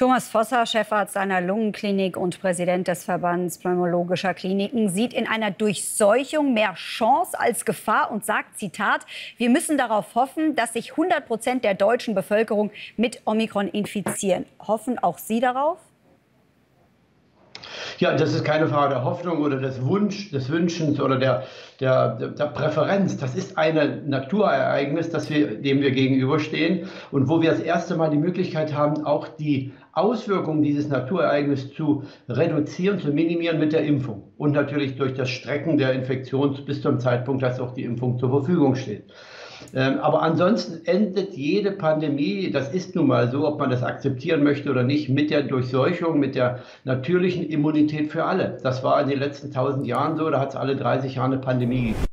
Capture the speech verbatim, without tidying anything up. Thomas Vosser, Chefarzt einer Lungenklinik und Präsident des Verbands Pneumologischer Kliniken, sieht in einer Durchseuchung mehr Chance als Gefahr und sagt, Zitat, wir müssen darauf hoffen, dass sich hundert Prozent der deutschen Bevölkerung mit Omikron infizieren. Hoffen auch Sie darauf? Ja, das ist keine Frage der Hoffnung oder des, Wunsch, des Wünschens oder der, der, der Präferenz. Das ist ein Naturereignis, das wir, dem wir gegenüberstehen und wo wir das erste Mal die Möglichkeit haben, auch die Auswirkungen dieses Naturereignisses zu reduzieren, zu minimieren mit der Impfung. Und natürlich durch das Strecken der Infektion bis zum Zeitpunkt, dass auch die Impfung zur Verfügung steht. Aber ansonsten endet jede Pandemie, das ist nun mal so, ob man das akzeptieren möchte oder nicht, mit der Durchseuchung, mit der natürlichen Immunität für alle. Das war in den letzten tausend Jahren so, da hat es alle dreißig Jahre eine Pandemie gegeben.